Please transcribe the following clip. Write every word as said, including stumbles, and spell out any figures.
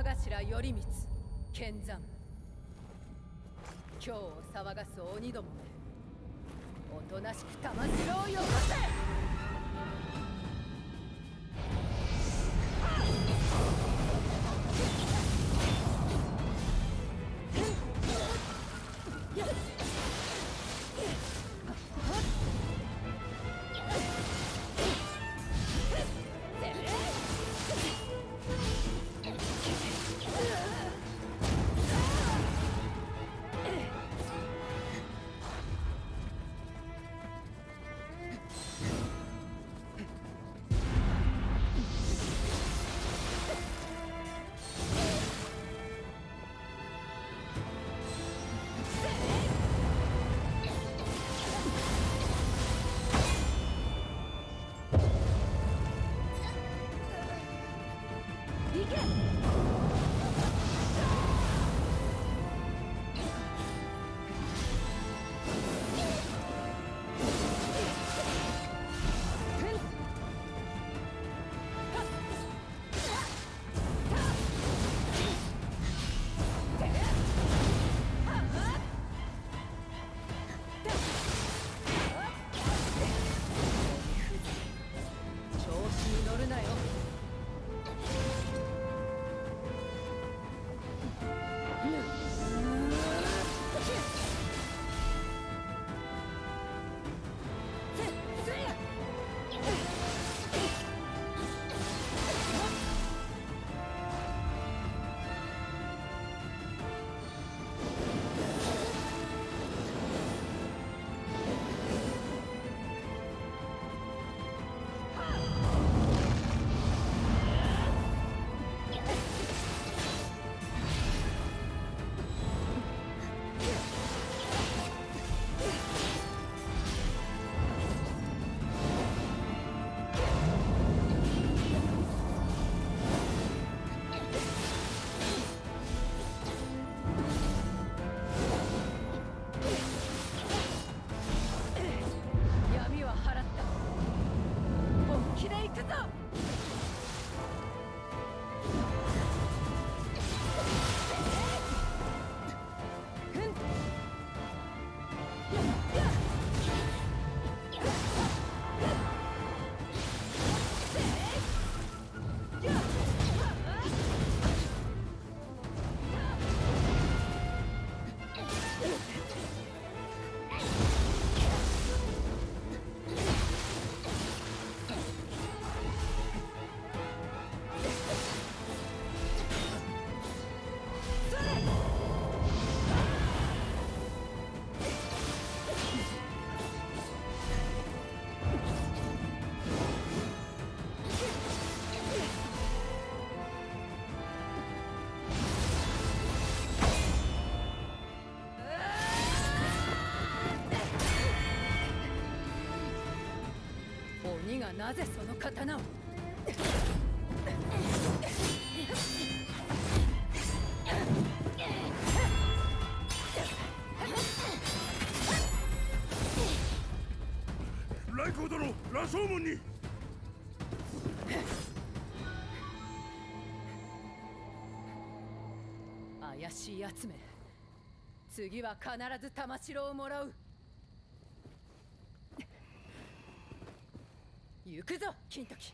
天頭頼光剣山、今日を騒がす鬼どもめ、おとなしく玉城をよこせ。なぜその刀を。雷光殿、羅生門に。怪しい奴め、次は必ず玉城をもらう。行くぞ、金時。